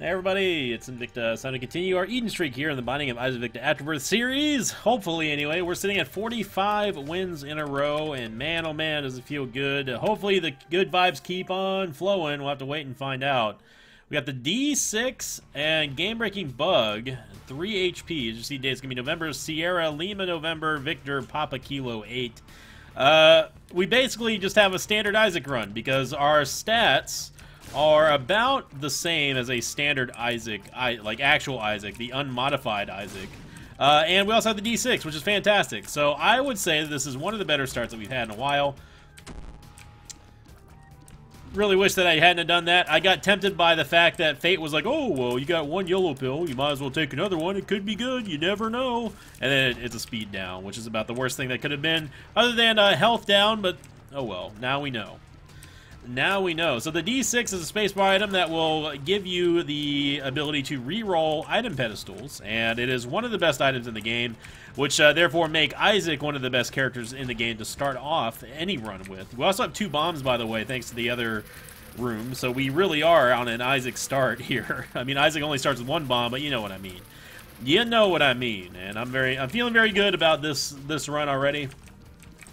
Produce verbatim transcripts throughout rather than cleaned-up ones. Hey everybody, it's Invicta. It's time to continue our Eden streak here in the Binding of Isaac Invicta Afterbirth series. Hopefully, anyway, we're sitting at forty-five wins in a row, and man, oh man, does it feel good. Hopefully, the good vibes keep on flowing. We'll have to wait and find out. We got the D six and game-breaking bug, three H P. As you see, days gonna be November Sierra Lima November Victor Papa Kilo eight. Uh, we basically just have a standard Isaac run because our stats are about the same as a standard Isaac, I, like actual Isaac, the unmodified Isaac. Uh, and we also have the D six, which is fantastic. So I would say that this is one of the better starts that we've had in a while. Really wish that I hadn't done that. I got tempted by the fact that Fate was like, oh, well, you got one yellow pill. You might as well take another one. It could be good. You never know. And then it, it's a speed down, which is about the worst thing that could have been, other than uh, health down, but oh well, now we know. Now we know. So the D six is a spacebar item that will give you the ability to reroll item pedestals, and it is one of the best items in the game, which uh, therefore make Isaac one of the best characters in the game to start off any run with. We also have two bombs, by the way, thanks to the other room, so we really are on an Isaac start here. I mean, Isaac only starts with one bomb, but you know what I mean. You know what I mean, and I'm very, I'm feeling very good about this this run already.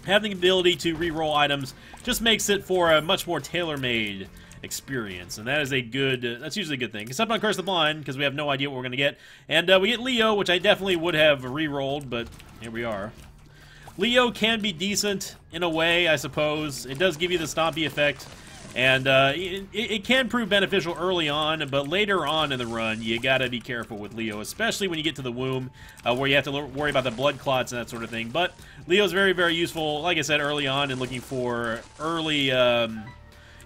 Having the ability to reroll items just makes it for a much more tailor-made experience, and that is a good, uh, that's usually a good thing, except on Curse of the Blind, because we have no idea what we're going to get. And uh, we get Leo, which I definitely would have rerolled, but here we are. Leo can be decent in a way, I suppose. It does give you the stompy effect, and uh, it, it can prove beneficial early on, but later on in the run, you gotta be careful with Leo, especially when you get to the womb, uh, where you have to worry about the blood clots and that sort of thing. But Leo's very, very useful, like I said, early on, and looking for early... Um,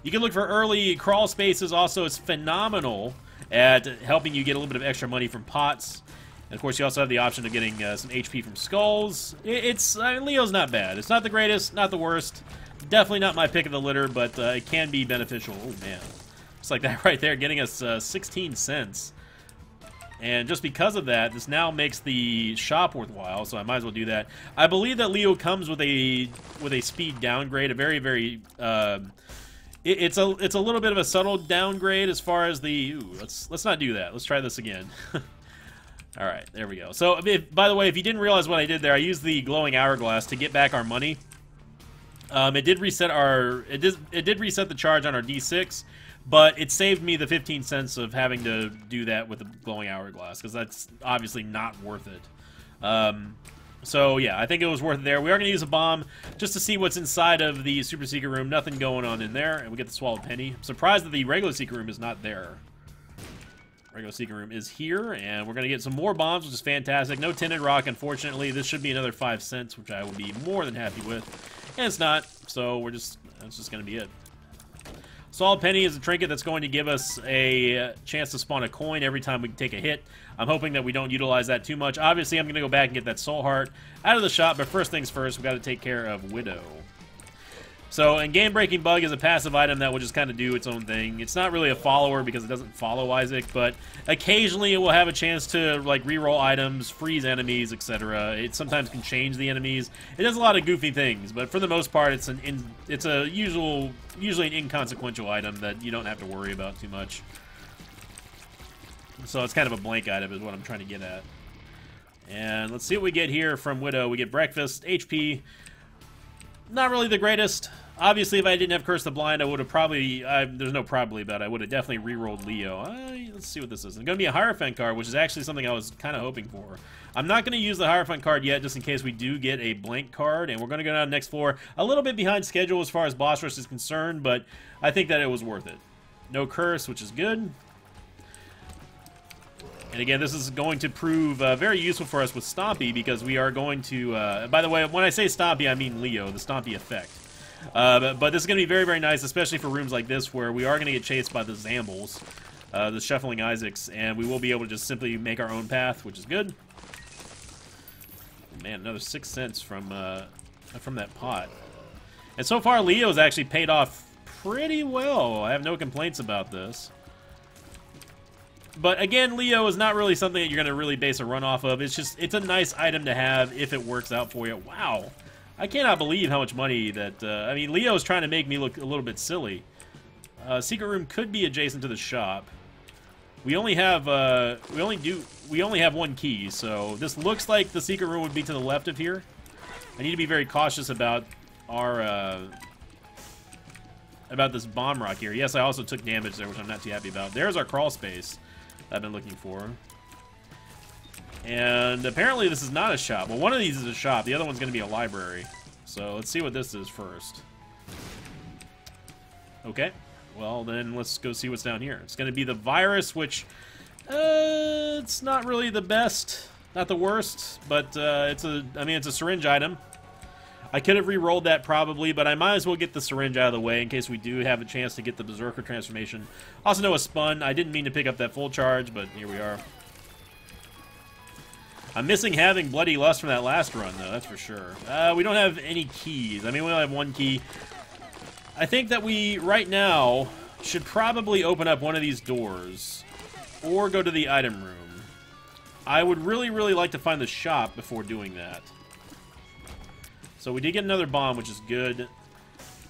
you can look for early crawl spaces. Also, it's phenomenal at helping you get a little bit of extra money from pots. And, of course, you also have the option of getting uh, some H P from skulls. It, it's I mean, Leo's not bad. It's not the greatest, not the worst. Definitely not my pick of the litter, but uh, it can be beneficial. Oh, man. Just like that right there, getting us uh, sixteen cents. And just because of that, this now makes the shop worthwhile, so I might as well do that. I believe that Leo comes with a with a speed downgrade, a very, very... Uh, it, it's, a, it's a little bit of a subtle downgrade as far as the... Ooh, let's, let's not do that. Let's try this again. All right, there we go. So, if, by the way, if you didn't realize what I did there, I used the glowing hourglass to get back our money. Um, it did reset our it did it did reset the charge on our D six, but it saved me the fifteen cents of having to do that with the glowing hourglass, because that's obviously not worth it. Um, so yeah, I think it was worth it there. We are going to use a bomb just to see what's inside of the super secret room. Nothing going on in there, and we get the Swallowed Penny. I'm surprised that the regular secret room is not there. Regular secret room is here, and we're going to get some more bombs, which is fantastic. No tinted rock, unfortunately. This should be another five cents, which I will be more than happy with. And it's not, so we're just, that's just going to be it. Swallowed Penny is a trinket that's going to give us a chance to spawn a coin every time we take a hit. I'm hoping that we don't utilize that too much. Obviously, I'm going to go back and get that soul heart out of the shop, but first things first, we've got to take care of Widow. So, and Game-Breaking Bug is a passive item that will just kind of do its own thing. It's not really a follower because it doesn't follow Isaac, but occasionally it will have a chance to, like, reroll items, freeze enemies, et cetera. It sometimes can change the enemies. It does a lot of goofy things, but for the most part, it's an in, it's a usual, usually an inconsequential item that you don't have to worry about too much. So it's kind of a blank item is what I'm trying to get at. And let's see what we get here from Widow. We get breakfast, H P... Not really the greatest. Obviously, if I didn't have Curse the Blind, I would have probably... I, there's no probably, but I would have definitely rerolled Leo. Uh, let's see what this is. It's going to be a Hierophant card, which is actually something I was kind of hoping for. I'm not going to use the Hierophant card yet, just in case we do get a blank card, and we're going to go down to the next floor. A little bit behind schedule as far as boss rush is concerned, but I think that it was worth it. No curse, which is good. And again, this is going to prove uh, very useful for us with Stompy, because we are going to... Uh, by the way, when I say Stompy, I mean Leo, the Stompy effect. Uh, but, but this is going to be very, very nice, especially for rooms like this, where we are going to get chased by the Zambles, uh, the Shuffling Isaacs, and we will be able to just simply make our own path, which is good. Man, another six cents from, uh, from that pot. And so far, Leo's actually paid off pretty well. I have no complaints about this. But again, Leo is not really something that you're going to really base a run off of. It's just, it's a nice item to have if it works out for you. Wow. I cannot believe how much money that, uh, I mean, Leo is trying to make me look a little bit silly. Uh, secret room could be adjacent to the shop. We only have uh, we only do we only have one key, so this looks like the secret room would be to the left of here. I need to be very cautious about our uh, about this bomb rock here. Yes, I also took damage there, which I'm not too happy about. There's our crawl space that I've been looking for. And apparently this is not a shop. Well, one of these is a shop. The other one's going to be a library. So let's see what this is first. Okay. Well, then let's go see what's down here. It's going to be the virus, which uh, it's not really the best, not the worst, but uh, it's a. I mean, it's a syringe item. I could have re-rolled that probably, but I might as well get the syringe out of the way in case we do have a chance to get the Berserker transformation. Also, know a spun. I didn't mean to pick up that full charge, but here we are. I'm missing having Bloody Lust from that last run, though, that's for sure. Uh, we don't have any keys. I mean, we only have one key. I think that we, right now, should probably open up one of these doors or go to the item room. I would really, really like to find the shop before doing that. So we did get another bomb, which is good.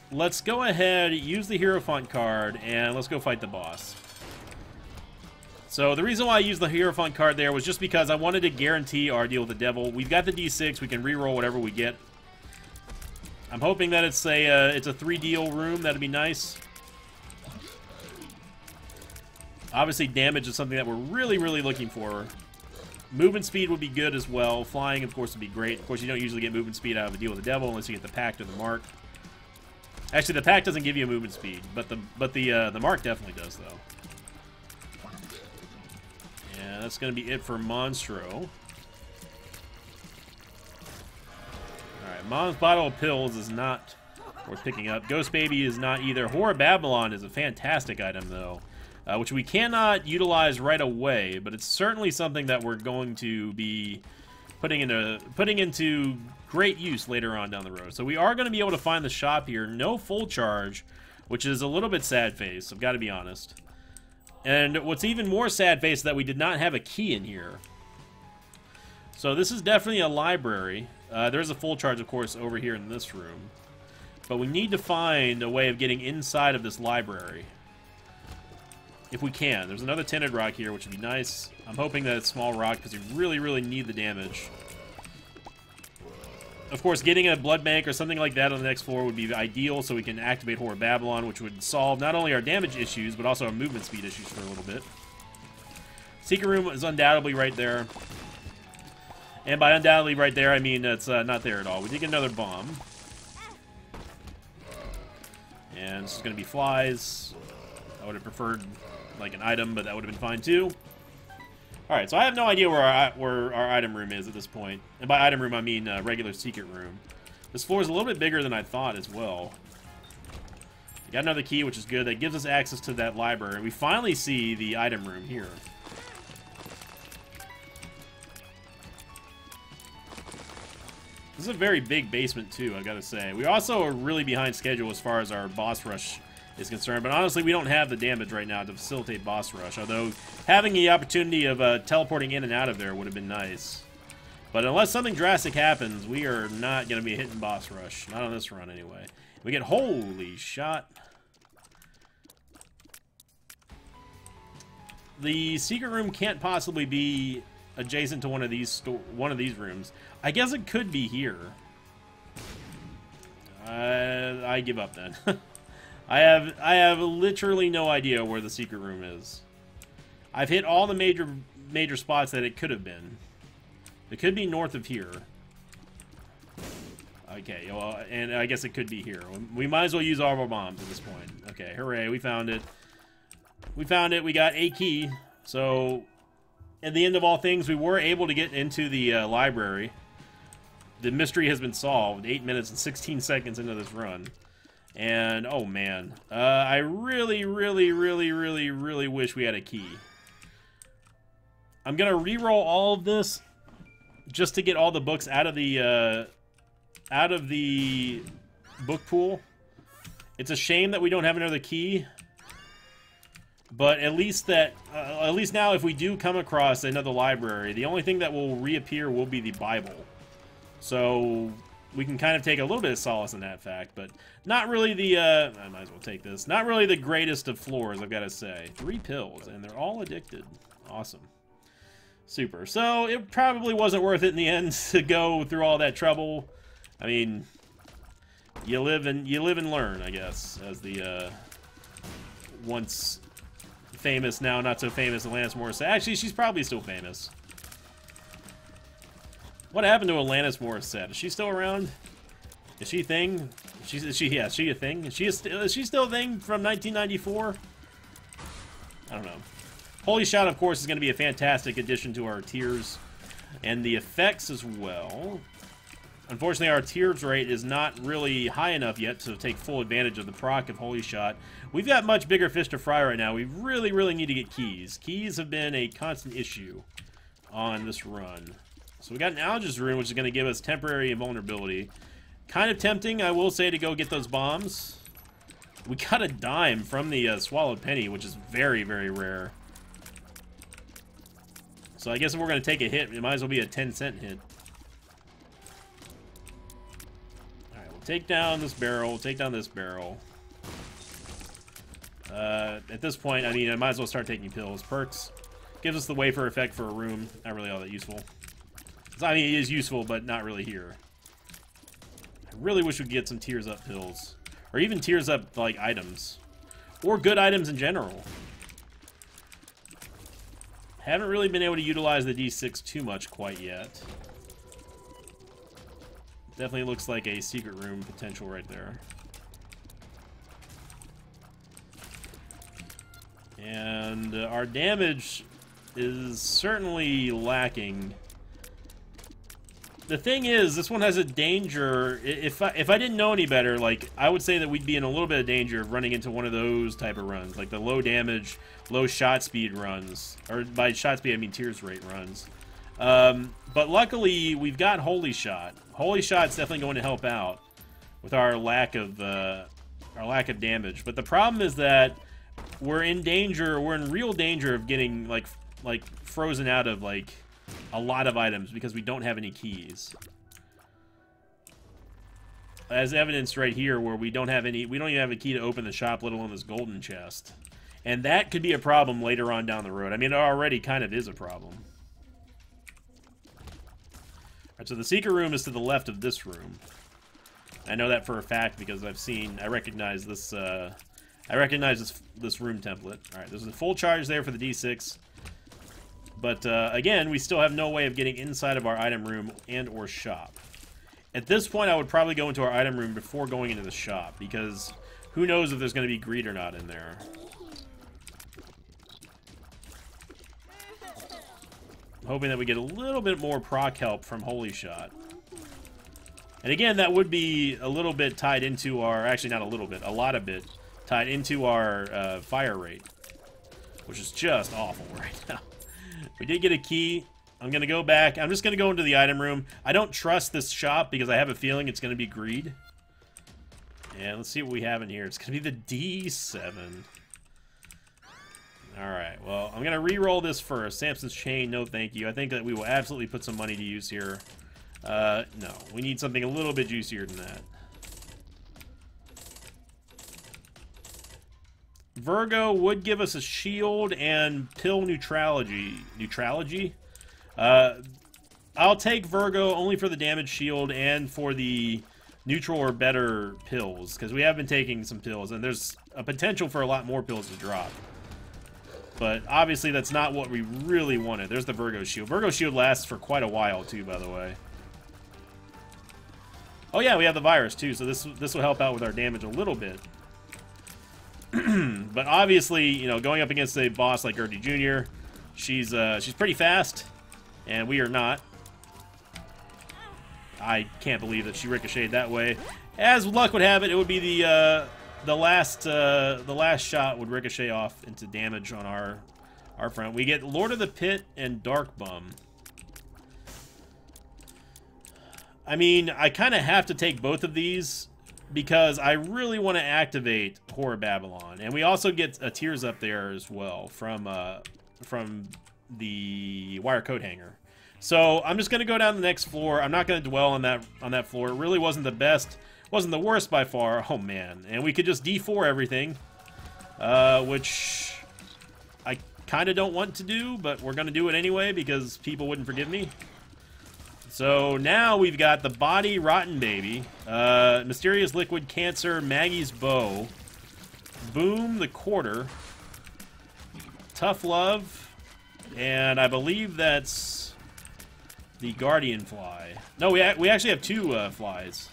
Let's go ahead, use the Hierophant card, and let's go fight the boss. So the reason why I used the Hierophant card there was just because I wanted to guarantee our deal with the devil. We've got the D six. We can reroll whatever we get. I'm hoping that it's a uh, it's a three-deal room. That'd be nice. Obviously, damage is something that we're really, really looking for. Movement speed would be good as well. Flying, of course, would be great. Of course, you don't usually get movement speed out of a deal with the devil unless you get the pact or the mark. Actually, the pact doesn't give you a movement speed, but the but the uh, the mark definitely does, though. Yeah, that's going to be it for Monstro. Alright, Mom's Bottle of Pills is not worth picking up. Ghost Baby is not either. Whore of Babylon is a fantastic item, though, uh, which we cannot utilize right away, but it's certainly something that we're going to be putting into, putting into great use later on down the road. So we are going to be able to find the shop here. No full charge, which is a little bit sad face, I've got to be honest. And what's even more sad face is that we did not have a key in here. So this is definitely a library. Uh, there's a full charge, of course, over here in this room. But we need to find a way of getting inside of this library. If we can. There's another tinted rock here, which would be nice. I'm hoping that it's small rock because we really, really need the damage. Of course, getting a blood bank or something like that on the next floor would be ideal so we can activate Whore of Babylon, which would solve not only our damage issues, but also our movement speed issues for a little bit. Secret room is undoubtedly right there. And by undoubtedly right there, I mean it's uh, not there at all. We did get another bomb. And this is going to be flies. I would have preferred like an item, but that would have been fine too. Alright, so I have no idea where our, where our item room is at this point. And by item room, I mean uh, regular secret room. This floor is a little bit bigger than I thought as well. We got another key, which is good. That gives us access to that library. We finally see the item room here. This is a very big basement, too, I gotta say. We also are really behind schedule as far as our boss rush is concerned, but honestly, we don't have the damage right now to facilitate boss rush, although having the opportunity of uh, teleporting in and out of there would have been nice. But unless something drastic happens, we are not going to be hitting boss rush. Not on this run, anyway. We get Holy Shot. The secret room can't possibly be adjacent to one of these sto one of these rooms. I guess it could be here. Uh, I give up then. I have I have literally no idea where the secret room is. I've hit all the major major spots that it could have been. It could be north of here. Okay, well, and I guess it could be here. We might as well use all of our bombs at this point. Okay, hooray, we found it. We found it. We got a key. So, at the end of all things, we were able to get into the uh, library. The mystery has been solved. Eight minutes and sixteen seconds into this run. And, oh man, uh, I really, really, really, really, really wish we had a key. I'm going to re-roll all of this just to get all the books out of the, uh, out of the book pool. It's a shame that we don't have another key, but at least that, uh, at least now if we do come across another library, the only thing that will reappear will be the Bible. So we can kind of take a little bit of solace in that fact, but not really the, uh, I might as well take this, not really the greatest of floors, I've got to say. Three pills, and they're all addicted. Awesome. Super. So it probably wasn't worth it in the end to go through all that trouble. I mean, you live and you live and learn, I guess, as the uh, once famous, now not so famous Alanis Morissette. Actually, she's probably still famous. What happened to Alanis Morissette? Is she still around? Is she a thing? She's is she yeah, is she a thing? Is she a st is she still a thing from nineteen ninety-four? I don't know. Holy Shot, of course, is going to be a fantastic addition to our tiers and the effects as well. Unfortunately, our tiers rate is not really high enough yet to take full advantage of the proc of Holy Shot. We've got much bigger fish to fry right now. We really, really need to get keys. Keys have been a constant issue on this run. So we got an Alga's Rune, which is going to give us temporary invulnerability. Kind of tempting, I will say, to go get those bombs. We got a dime from the uh, Swallowed Penny, which is very, very rare. So I guess if we're going to take a hit, it might as well be a ten cent hit. Take down this barrel, take down this barrel. Uh, at this point, I mean, I might as well start taking pills. Perks gives us the wafer effect for a room. Not really all that useful. I mean, it is useful, but not really here. I really wish we'd get some tiers up pills. Or even tiers up, like, items. Or good items in general. Haven't really been able to utilize the D six too much quite yet. Definitely looks like a secret room potential right there. And uh, our damage is certainly lacking. The thing is, this one has a danger. If I, if I didn't know any better, like, I would say that we'd be in a little bit of danger of running into one of those type of runs. Like the low damage, low shot speed runs. Or by shot speed, I mean tiers rate runs. Um, but luckily, we've got Holy Shot. Holy Shot's definitely going to help out with our lack of uh, our lack of damage. But the problem is that we're in danger. We're in real danger of getting like like frozen out of like a lot of items because we don't have any keys. As evidenced right here, where we don't have any, we don't even have a key to open the shop, let alone this golden chest. And that could be a problem later on down the road. I mean, it already kind of is a problem. Alright, so the secret room is to the left of this room. I know that for a fact because I've seen, I recognize this, uh, I recognize this this room template. Alright, there's a full charge there for the D six. But, uh, again, we still have no way of getting inside of our item room and or shop. At this point, I would probably go into our item room before going into the shop because who knows if there's going to be greed or not in there. Hoping that we get a little bit more proc help from Holy Shot. And again, that would be a little bit tied into our... Actually, not a little bit. A lot of bit tied into our uh, fire rate. Which is just awful right now. We did get a key. I'm going to go back. I'm just going to go into the item room. I don't trust this shop because I have a feeling it's going to be greed. And let's see what we have in here. It's going to be the D seven. Alright, well, I'm going to re-roll this first. Samson's Chain, no thank you. I think that we will absolutely put some money to use here. Uh, no, we need something a little bit juicier than that. Virgo would give us a shield and pill neutrality. Neutrality? Uh, I'll take Virgo only for the damage shield and for the neutral or better pills, because we have been taking some pills, and there's a potential for a lot more pills to drop. But obviously that's not what we really wanted. There's the Virgo Shield. Virgo Shield lasts for quite a while too, by the way. Oh yeah, we have the virus too, so this this will help out with our damage a little bit. But obviously, you know, going up against a boss like Gertie Junior, she's uh, she's pretty fast, and we are not. I can't believe that she ricocheted that way. As luck would have it, it would be the. Uh, The last, uh, the last shot would ricochet off into damage on our, our front. We get Lord of the Pit and Dark Bum. I mean, I kind of have to take both of these because I really want to activate Whore of Babylon, and we also get a Tears up there as well from, uh, from the wire coat hanger. So I'm just gonna go down the next floor. I'm not gonna dwell on that on that floor. It really wasn't the best, wasn't the worst by far. Oh man, and we could just D four everything, uh, which I kind of don't want to do, but we're gonna do it anyway because people wouldn't forgive me. So now we've got the Body Rotten Baby, uh, Mysterious Liquid Cancer, Maggie's Bow, Boom the Quarter, Tough Love, and I believe that's the Guardian Fly. No, we, we actually have two uh, flies.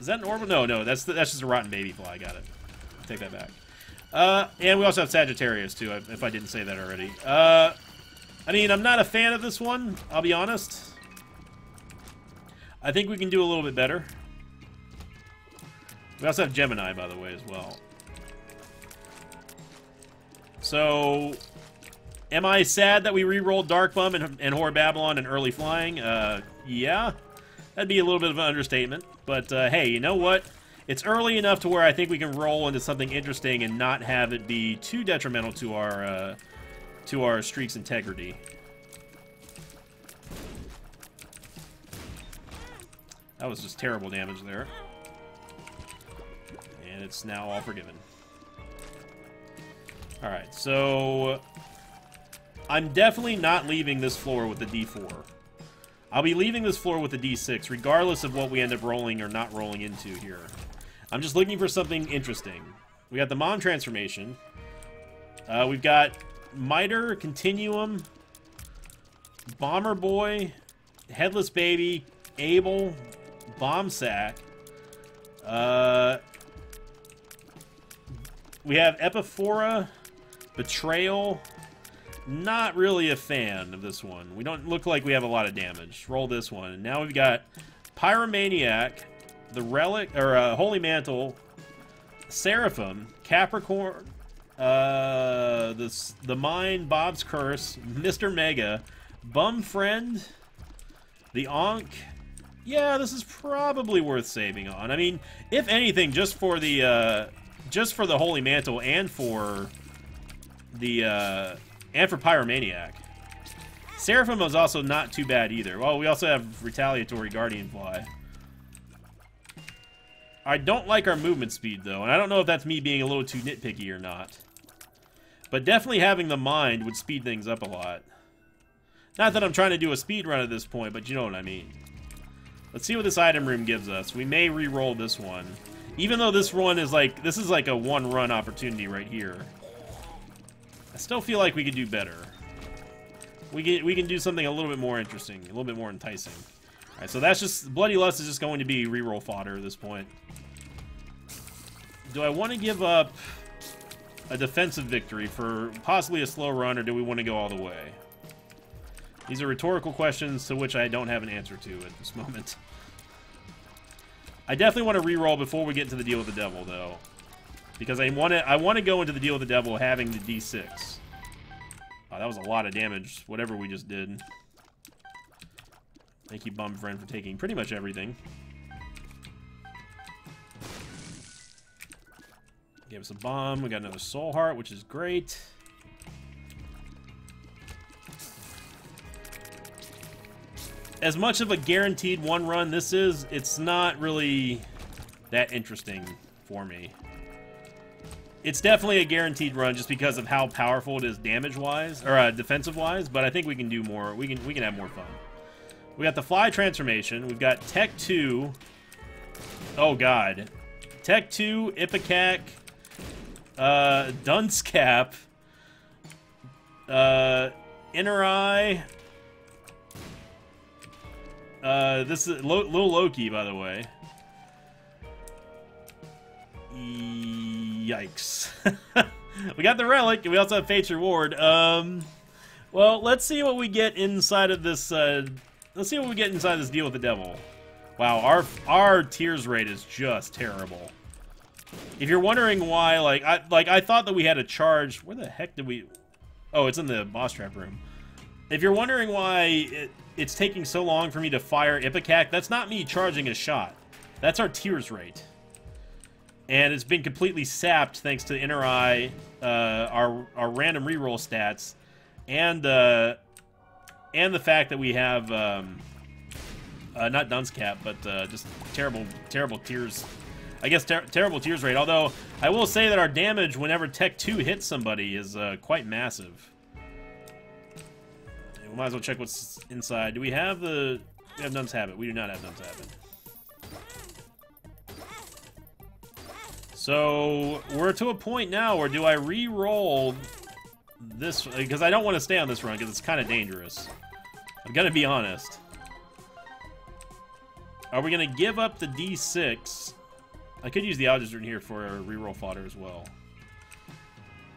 Is that an orbital? No, no, that's the, that's just a rotten baby fly. Got it. Take that back. Uh, and we also have Sagittarius, too, if I didn't say that already. Uh, I mean, I'm not a fan of this one, I'll be honest. I think we can do a little bit better. We also have Gemini, by the way, as well. So... am I sad that we re-rolled Dark Bum and, and Whore of Babylon and early flying? Uh, yeah. That'd be a little bit of an understatement. But, uh, hey, you know what? It's early enough to where I think we can roll into something interesting and not have it be too detrimental to our, uh, to our streak's integrity. That was just terrible damage there. And it's now all forgiven. Alright, so... I'm definitely not leaving this floor with the D four. I'll be leaving this floor with the D six, regardless of what we end up rolling or not rolling into here. I'm just looking for something interesting. We got the Mom Transformation. Uh, we've got Miter, Continuum, Bomber Boy, Headless Baby, Abel, Bomb Sack. Uh, we have Epiphora, Betrayal... Not really a fan of this one. We don't look like we have a lot of damage. Roll this one. And now we've got Pyromaniac, the Relic, or uh, Holy Mantle, Seraphim, Capricorn, uh, the, the Mine, Bob's Curse, Mister Mega, Bum Friend, the Ankh. Yeah, this is probably worth saving on. I mean, if anything, just for the, uh, just for the Holy Mantle and for the, uh, and for Pyromaniac. Seraphim is also not too bad either. Well, we also have Retaliatory Guardian Fly. I don't like our movement speed, though, and I don't know if that's me being a little too nitpicky or not. But definitely having the mind would speed things up a lot. Not that I'm trying to do a speed run at this point, but you know what I mean. Let's see what this item room gives us. We may re-roll this one. Even though this one is like, this is like a one-run opportunity right here. I still feel like we could do better. We can, we can do something a little bit more interesting, a little bit more enticing. All right, so that's just... Bloody Lust is just going to be reroll fodder at this point. Do I want to give up a defensive victory for possibly a slow run, or do we want to go all the way? These are rhetorical questions to which I don't have an answer to at this moment. I definitely want to reroll before we get into the deal with the devil, though. Because I want to I want to go into the deal with the devil having the D six. Oh, that was a lot of damage, whatever we just did. Thank you, Bum Friend, for taking pretty much everything. Gave us a bomb. We got another soul heart, which is great. As much of a guaranteed one run this is, it's not really that interesting for me. It's definitely a guaranteed run just because of how powerful it is damage-wise, or uh, defensive-wise, but I think we can do more. We can we can have more fun. We got the Fly Transformation. We've got Tech two. Oh, God. Tech two, Ipecac, uh, Dunce Cap, uh, Inner Eye. Uh, this is Lo Little Loki, by the way. E Yikes. We got the Relic, and we also have Fate's Reward. Um, well, let's see what we get inside of this, uh, let's see what we get inside this deal with the devil. Wow, our, our tears rate is just terrible. If you're wondering why, like, I, like, I thought that we had a charge. Where the heck did we, oh, it's in the boss trap room. If you're wondering why it, it's taking so long for me to fire Ipecac, that's not me charging a shot. That's our tears rate. And it's been completely sapped thanks to Inner Eye, uh, our, our random reroll stats, and uh, and the fact that we have um, uh, not Dunce Cap, but uh, just terrible, terrible tears. I guess ter terrible tears rate. Although I will say that our damage whenever Tech two hits somebody is uh, quite massive. We might as well check what's inside. Do we have the? We have Numb's Habit. We do not have Numb's Habit. So we're to a point now where do I re-roll this? Because I don't want to stay on this run because it's kind of dangerous. I've got to be honest. Are we going to give up the D six? I could use the object in here for re-roll fodder as well.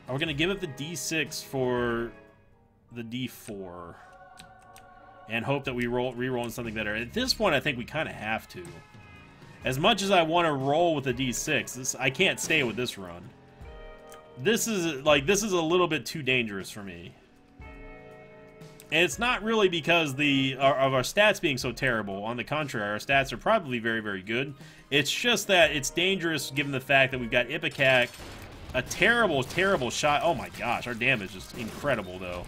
Are we going to give up the D six for the D four? And hope that we roll re-roll in something better. At this point, I think we kind of have to. As much as I want to roll with a D six, this, I can't stay with this run. This is like this is a little bit too dangerous for me, and it's not really because the our, of our stats being so terrible. On the contrary, our stats are probably very, very good. It's just that it's dangerous given the fact that we've got Ipecac, a terrible, terrible shot. Oh my gosh, our damage is incredible though.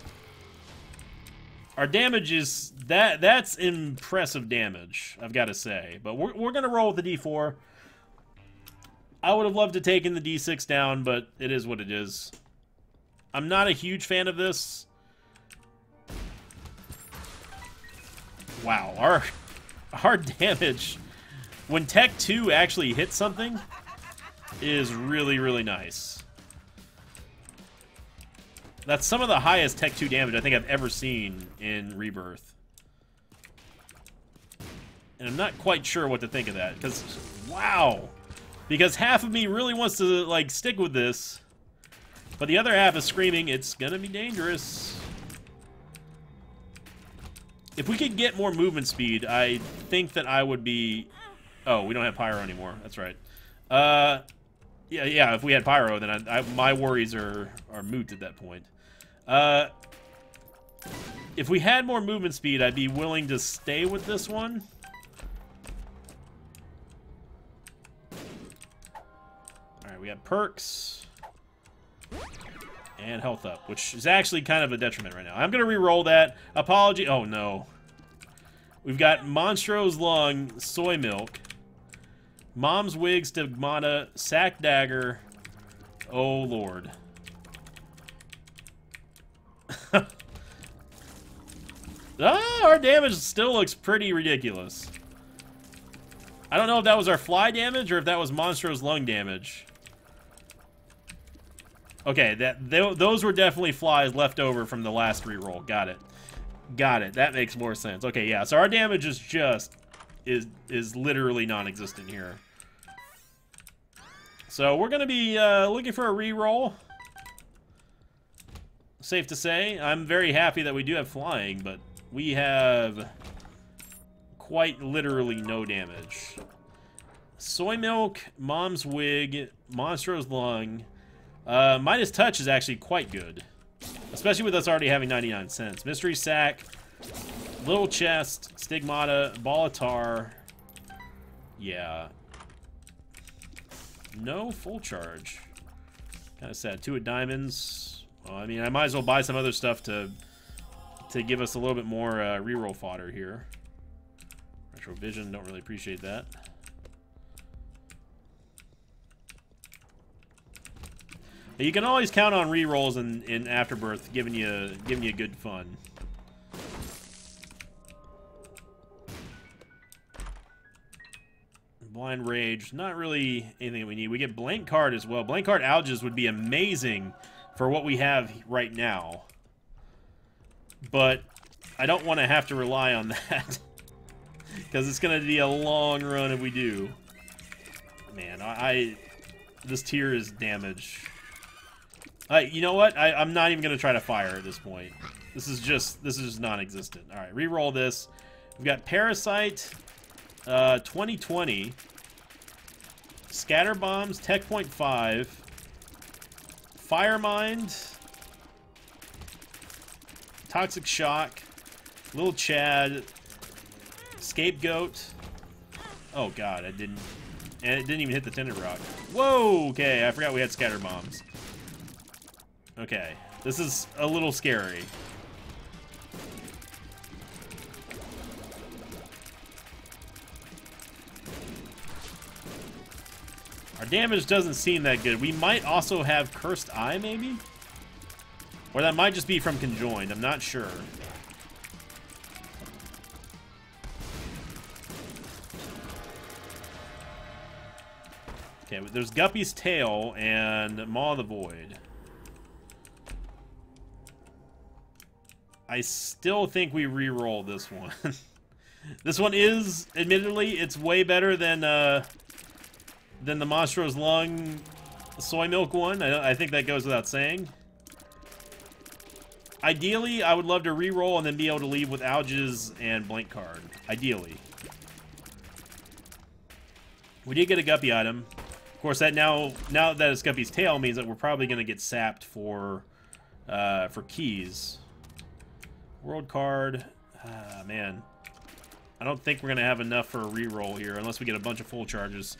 Our damage is that that's impressive damage, I've got to say. But we're, we're going to roll with the D four. I would have loved to take in the D six down, but it is what it is. I'm not a huge fan of this. Wow, our our damage when Tech two actually hits something is really, really nice. That's some of the highest Tech two damage I think I've ever seen in Rebirth. And I'm not quite sure what to think of that. Because, wow! Because half of me really wants to, like, stick with this. But the other half is screaming, it's gonna be dangerous. If we could get more movement speed, I think that I would be... Oh, we don't have Pyro anymore. That's right. Uh... Yeah, yeah. If we had Pyro, then I, I, my worries are are moot at that point. Uh, if we had more movement speed, I'd be willing to stay with this one. All right, we got perks and health up, which is actually kind of a detriment right now. I'm gonna re-roll that. Apology. Oh no, we've got Monstro's Lung, Soy Milk. Mom's Wig, Stigmata, Sack Dagger. Oh, Lord. Ah, our damage still looks pretty ridiculous. I don't know if that was our fly damage or if that was Monstro's Lung damage. Okay, that they, those were definitely flies left over from the last reroll. Got it. Got it. That makes more sense. Okay, yeah, so our damage is just... is is literally non-existent here. So we're gonna be uh, looking for a re-roll. Safe to say, I'm very happy that we do have flying, but we have quite literally no damage. Soy Milk, Mom's Wig, Monstro's Lung. Uh, Midas Touch is actually quite good, especially with us already having ninety-nine cents. Mystery Sack, Little Chest, Stigmata, Bolitar. Yeah. No full charge. Kind of sad. Two of diamonds. Well, I mean, I might as well buy some other stuff to to give us a little bit more uh, reroll fodder here. Retro Vision, don't really appreciate that. You can always count on rerolls in, in Afterbirth, giving you giving you good fun. Blind Rage, not really anything we need. We get Blank Card as well. Blank Card Alges would be amazing for what we have right now. But I don't want to have to rely on that. Because it's going to be a long run if we do. Man, I... I this tier is damage. Right, you know what? I, I'm not even going to try to fire at this point. This is just... This is non-existent. Alright, re-roll this. We've got Parasite... Uh, twenty twenty, Scatter Bombs, Tech point five, Firemind, Toxic Shock, Little Chad, Scapegoat. Oh god, I didn't, and it didn't even hit the Tinder Rock. Whoa, okay, I forgot we had Scatter Bombs. Okay, this is a little scary. Our damage doesn't seem that good. We might also have Cursed Eye, maybe? Or that might just be from Conjoined. I'm not sure. Okay, there's Guppy's Tail and Maw of the Void. I still think we re-roll this one. This one is, admittedly, it's way better than uh, than the Monstro's Lung Soy Milk one. I, I think that goes without saying. Ideally, I would love to re-roll and then be able to leave with Alges and Blank Card. Ideally. We did get a Guppy item. Of course, that now now that it's Guppy's Tail means that we're probably going to get sapped for uh, for keys. World card. Ah, man. I don't think we're going to have enough for a reroll here unless we get a bunch of full charges.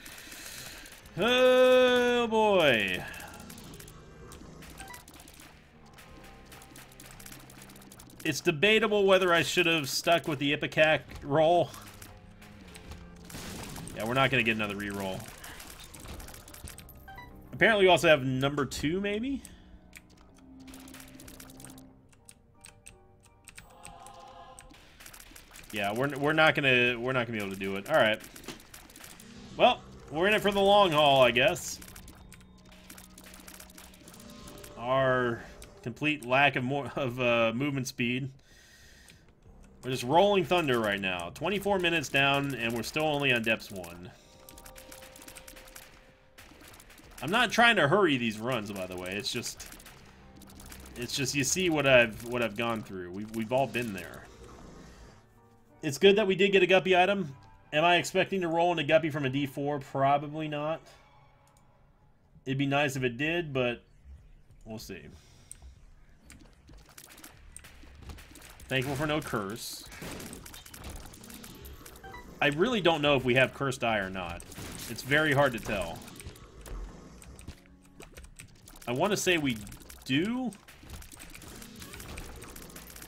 Oh, boy. It's debatable whether I should have stuck with the Ipecac roll. Yeah, we're not going to get another reroll. Apparently we also have number two, maybe? Yeah, we're we're not gonna we're not gonna be able to do it. All right. Well, we're in it for the long haul, I guess. Our complete lack of more of uh, movement speed. We're just rolling thunder right now. twenty-four minutes down, and we're still only on depths one. I'm not trying to hurry these runs, by the way. It's just, it's just you see what I've what I've gone through. We've we've all been there. It's good that we did get a Guppy item. Am I expecting to roll into Guppy from a D four? Probably not. It'd be nice if it did, but we'll see. Thankful for no curse. I really don't know if we have Cursed Eye or not. It's very hard to tell. I want to say we do,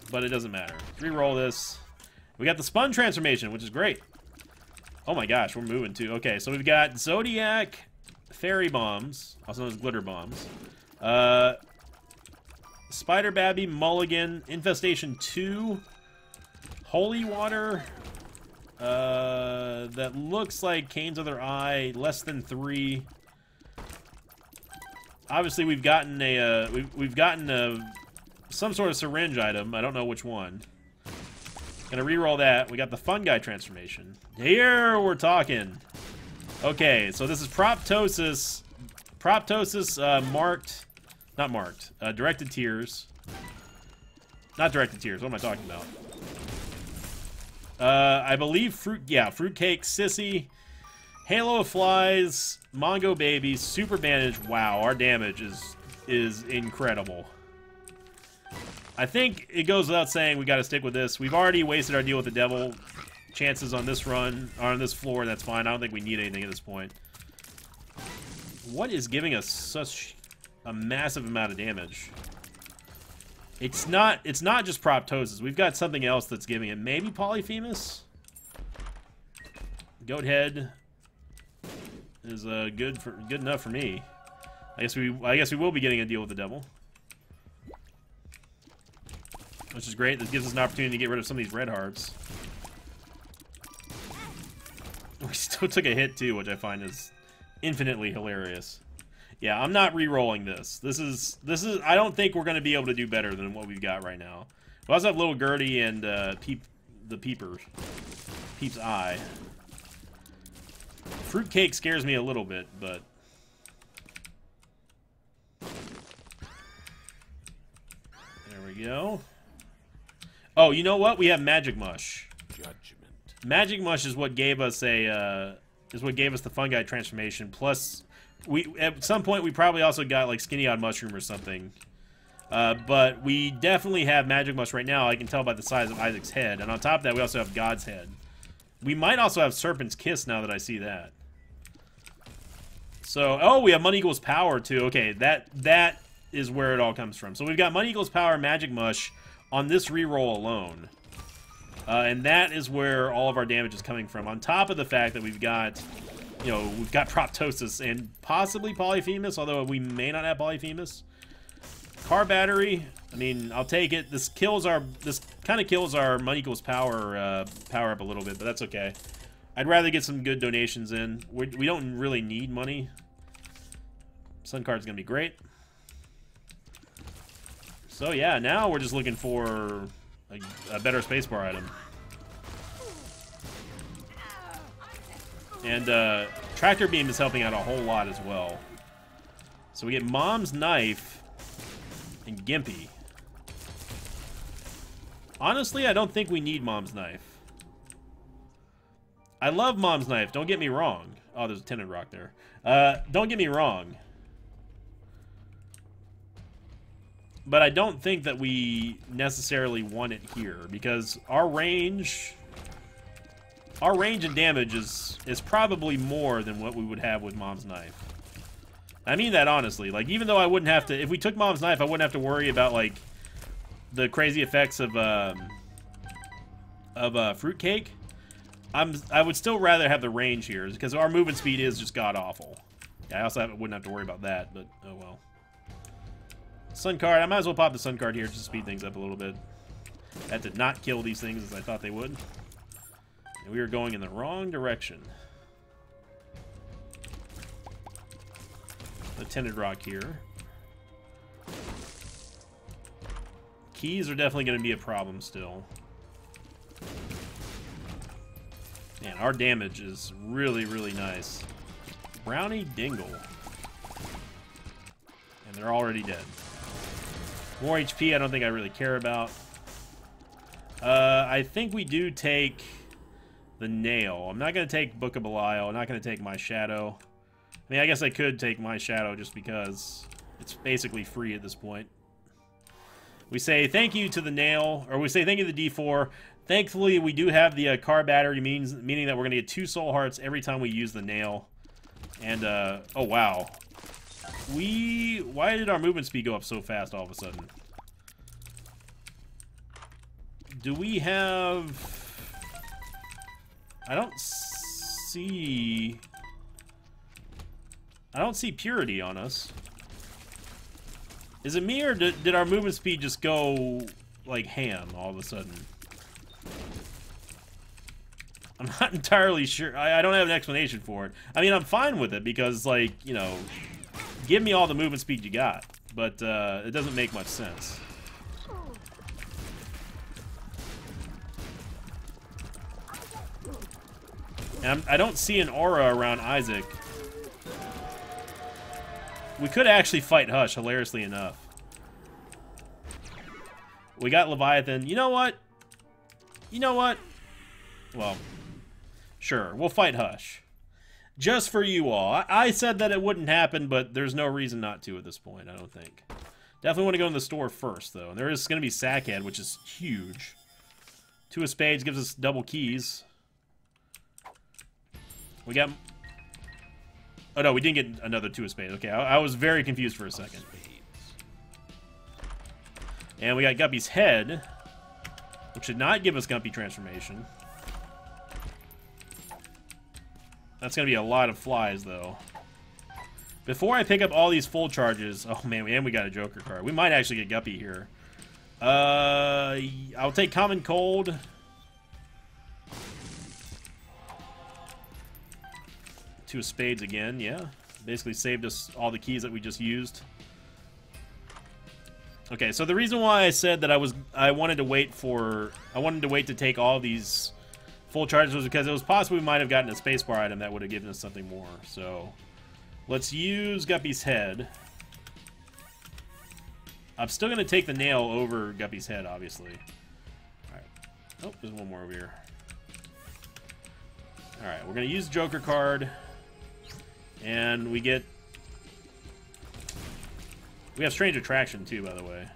but it doesn't matter. Reroll this. We got the Spun transformation, which is great. Oh my gosh, we're moving too. Okay, so we've got Zodiac, Fairy Bombs, also known as Glitter Bombs, uh, Spider Babby, Mulligan, Infestation two, Holy Water, uh, that looks like Kane's Other Eye, Less Than three. Obviously, we've gotten a uh, we've we've gotten a some sort of syringe item. I don't know which one. Gonna reroll that. We got the Fun Guy transformation. Here we're talking. Okay, so this is Proptosis. Proptosis uh, marked, not marked, uh, directed tears. Not directed tears, what am I talking about? Uh, I believe fruit, yeah, Fruitcake, Sissy, Halo of Flies, Mongo Baby, Super Bandage. Wow, our damage is, is incredible. I think it goes without saying we got to stick with this. We've already wasted our deal with the devil chances on this run, on this floor. That's fine. I don't think we need anything at this point. What is giving us such a massive amount of damage? It's not. It's not just Proptosis. We've got something else that's giving it. Maybe Polyphemus. Goathead is uh, good for good enough for me. I guess we. I guess we will be getting a deal with the devil. Which is great. This gives us an opportunity to get rid of some of these red hearts. We still took a hit too, which I find is infinitely hilarious. Yeah, I'm not re-rolling this. This is this is. I don't think we're going to be able to do better than what we've got right now. We also have Little Gertie and uh, Peep, the Peeper, Peep's Eye. Fruitcake scares me a little bit, but. There we go. Oh, you know what? We have Magic Mush. Judgment. Magic Mush is what gave us a uh, is what gave us the fungi transformation. Plus, we at some point we probably also got like Skinny Odd Mushroom or something. Uh, but we definitely have Magic Mush right now. I can tell by the size of Isaac's head. And on top of that, we also have God's Head. We might also have Serpent's Kiss now that I see that. So, oh, we have Money Equals Power too. Okay, that that is where it all comes from. So we've got Money Equals Power, Magic Mush. On this reroll alone. Uh, and that is where all of our damage is coming from. On top of the fact that we've got you know, we've got Proptosis and possibly Polyphemus, although we may not have Polyphemus. Car battery. I mean, I'll take it. This kills our. This kind of kills our money equals power uh, power up a little bit, but that's okay. I'd rather get some good donations in. We're, we don't really need money. Sun card's gonna be great. So yeah, now we're just looking for a, a better spacebar item. And uh, Tractor Beam is helping out a whole lot as well. So we get Mom's Knife and Gimpy. Honestly, I don't think we need Mom's Knife. I love Mom's Knife, don't get me wrong. Oh, there's a Tenon Rock there. Uh, don't get me wrong. But I don't think that we necessarily want it here, because our range... Our range and damage is, is probably more than what we would have with Mom's Knife. I mean that honestly. Like, even though I wouldn't have to... If we took Mom's Knife, I wouldn't have to worry about, like, the crazy effects of, um... Of, uh, Fruitcake. I'm, I would still rather have the range here, because our movement speed is just god-awful. Yeah, I also have, wouldn't have to worry about that, but oh well. Sun card. I might as well pop the sun card here just to speed things up a little bit. That did not kill these things as I thought they would. And we were going in the wrong direction. The Tinted Rock here. Keys are definitely going to be a problem still. Man, our damage is really, really nice. Brownie Dingle. And they're already dead. More H P I don't think I really care about. Uh, I think we do take the Nail. I'm not going to take Book of Belial. I'm not going to take My Shadow. I mean, I guess I could take My Shadow just because it's basically free at this point. We say thank you to the Nail, or we say thank you to the D four. Thankfully, we do have the uh, car battery, means, meaning that we're going to get two soul hearts every time we use the Nail. And, uh, oh wow. We... Why did our movement speed go up so fast all of a sudden? Do we have... I don't see... I don't see Purity on us. Is it me, or did, did our movement speed just go, like, ham all of a sudden? I'm not entirely sure. I, I don't have an explanation for it. I mean, I'm fine with it, because, like, you know... Give me all the movement speed you got, but uh, it doesn't make much sense. And I'm, I don't see an aura around Isaac. We could actually fight Hush, hilariously enough. We got Leviathan. You know what? You know what? Well, sure, we'll fight Hush. Just for you all. I said that it wouldn't happen, but there's no reason not to at this point, I don't think. Definitely want to go in the store first, though. And there is going to be Sackhead, which is huge. Two of Spades gives us double keys. We got... Oh, no, we didn't get another Two of Spades. Okay, I, I was very confused for a second. And we got Guppy's Head, which should not give us Guppy Transformation. That's going to be a lot of flies, though. Before I pick up all these full charges... Oh, man, and we got a Joker card. We might actually get Guppy here. Uh, I'll take Common Cold. Two of Spades again, yeah. Basically saved us all the keys that we just used. Okay, so the reason why I said that I was I wanted to wait for... I wanted to wait to take all these... full charge was because it was possible we might have gotten a spacebar item that would have given us something more. So let's use Guppy's Head. I'm still going to take the Nail over Guppy's Head, obviously. All right. Oh, there's one more over here. All right, we're going to use Joker card. And we get... We have Strange Attraction, too, by the way.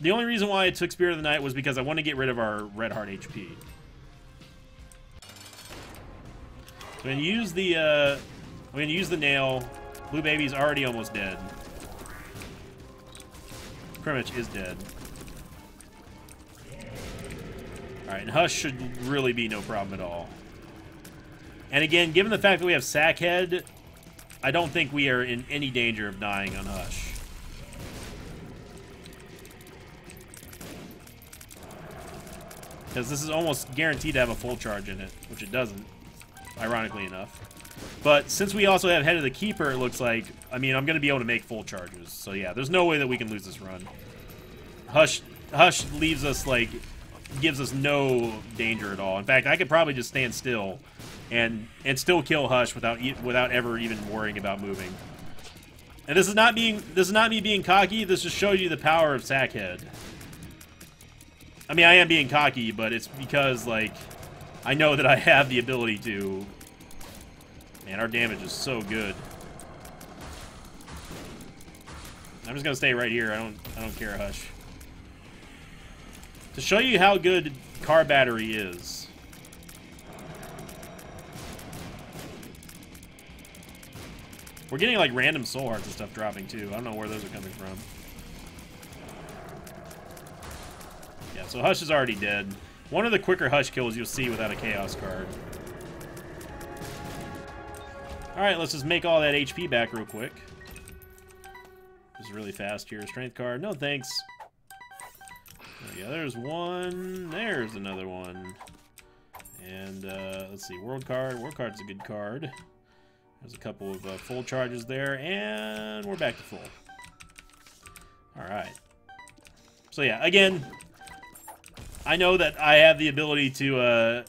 The only reason why I took Spirit of the Night was because I want to get rid of our Red Heart H P. I'm gonna use the uh, I'm gonna use the Nail. Blue Baby's already almost dead. Pretty much is dead. Alright, and Hush should really be no problem at all. And again, given the fact that we have Sackhead, I don't think we are in any danger of dying on Hush. Because this is almost guaranteed to have a full charge in it, which it doesn't, ironically enough. But since we also have Head of the Keeper, it looks like, I mean, I'm going to be able to make full charges. So yeah, there's no way that we can lose this run. Hush, Hush leaves us, like, gives us no danger at all. In fact, I could probably just stand still and and still kill Hush without without ever even worrying about moving. And this is not being this is not me being cocky. This just shows you the power of Sackhead. I mean, I am being cocky, but it's because, like, I know that I have the ability to. Man, our damage is so good. I'm just gonna stay right here. I don't I don't care, Hush. To show you how good Car Battery is. We're getting, like, random soul hearts and stuff dropping too. I don't know where those are coming from. Yeah, so Hush is already dead. One of the quicker Hush kills you'll see without a Chaos card. Alright, let's just make all that H P back real quick. This is really fast here. Strength card. No thanks. There go. There's one. There's another one. And uh, let's see. World card. World card's a good card. There's a couple of uh, full charges there. And we're back to full. Alright. So yeah, again, I know that I have the ability to uh,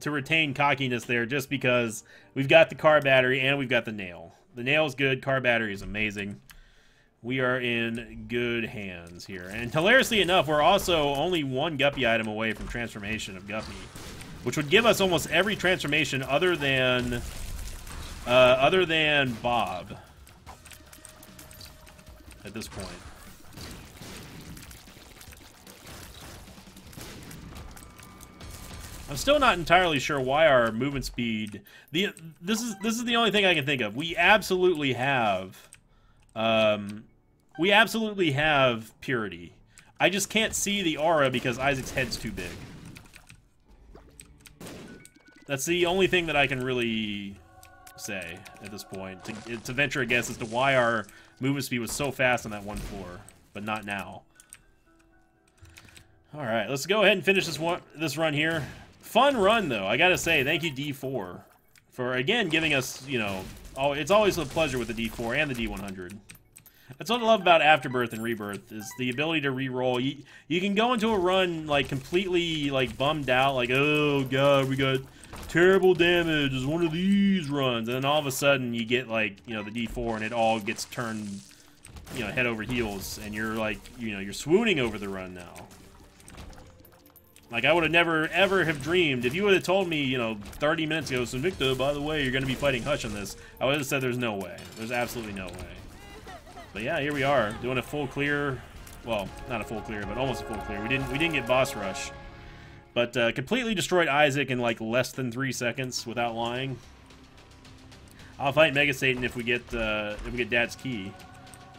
to retain cockiness there just because we've got the Car Battery and we've got the Nail. The Nail is good. Car Battery is amazing. We are in good hands here. And hilariously enough, we're also only one Guppy item away from transformation of Guppy, which would give us almost every transformation other than uh, other than Bob at this point. I'm still not entirely sure why our movement speed. The this is this is the only thing I can think of. We absolutely have Um, we absolutely have Purity. I just can't see the aura because Isaac's head's too big. That's the only thing that I can really say at this point, to, to venture a guess as to why our movement speed was so fast on that one floor, but not now. Alright, let's go ahead and finish this one, this run here. Fun run, though, I gotta say. Thank you, D four, for, again, giving us, you know, oh, it's always a pleasure with the D four and the D one hundred. That's what I love about Afterbirth and Rebirth, is the ability to reroll. You, you can go into a run, like, completely, like, bummed out, like, oh, God, we got terrible damage. It's one of these runs. And then all of a sudden you get, like, you know, the D four and it all gets turned, you know, head over heels. And you're, like, you know, you're swooning over the run now. Like, I would have never, ever have dreamed. If you would have told me, you know, thirty minutes ago, so Invicta, by the way, you're going to be fighting Hush on this, I would have said there's no way. There's absolutely no way. But yeah, here we are, doing a full clear. Well, not a full clear, but almost a full clear. We didn't, we didn't get boss rush. But uh, completely destroyed Isaac in, like, less than three seconds without lying. I'll fight Mega Satan if we get, uh, if we get Dad's Key.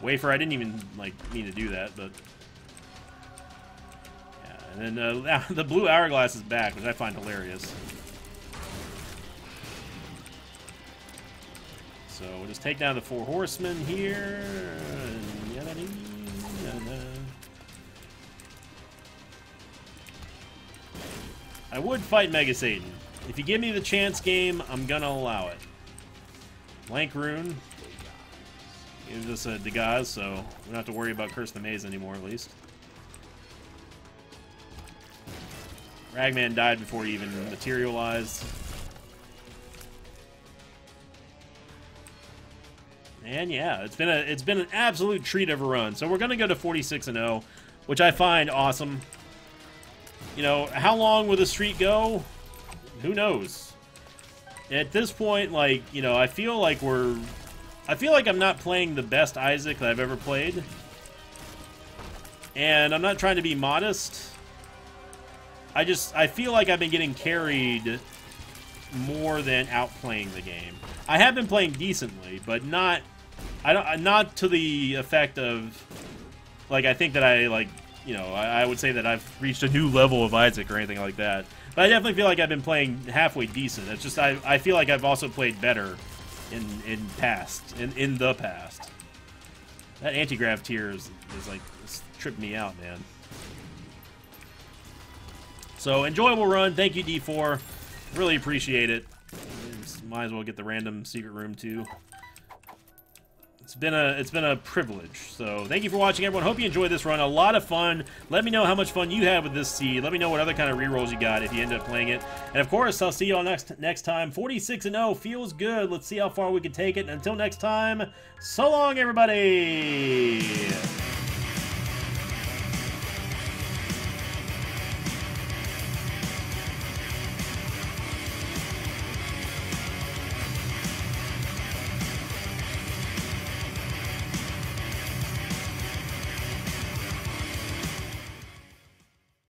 Wafer, I didn't even, like, mean to do that, but... And then uh, the blue hourglass is back, which I find hilarious. So we'll just take down the four horsemen here. And yada -dee, yada. I would fight Mega Satan. If you give me the chance, game, I'm gonna allow it. Blank Rune gives us a Dagaz, so we don't have to worry about Curse the Maze anymore, at least. Ragman died before he even materialized. And yeah, it's been a it's been an absolute treat of a run. So we're gonna go to forty-six and oh, which I find awesome. You know, how long will the streak go? Who knows? At this point, like, you know, I feel like we're I feel like I'm not playing the best Isaac that I've ever played. And I'm not trying to be modest. I just, I feel like I've been getting carried more than outplaying the game. I have been playing decently, but not, I don't, not to the effect of, like, I think that I, like, you know, I, I would say that I've reached a new level of Isaac or anything like that. But I definitely feel like I've been playing halfway decent. It's just I, I feel like I've also played better in in past in in the past. That anti-grav tier is, is like it's tripped me out, man. So enjoyable run. Thank you, D four. Really appreciate it. Might as well get the random secret room too. It's been a it's been a privilege. So thank you for watching, everyone. Hope you enjoyed this run. A lot of fun. Let me know how much fun you had with this seed. Let me know what other kind of rerolls you got if you end up playing it. And of course, I'll see y'all next next time. forty-six and oh feels good. Let's see how far we can take it. And until next time, so long, everybody.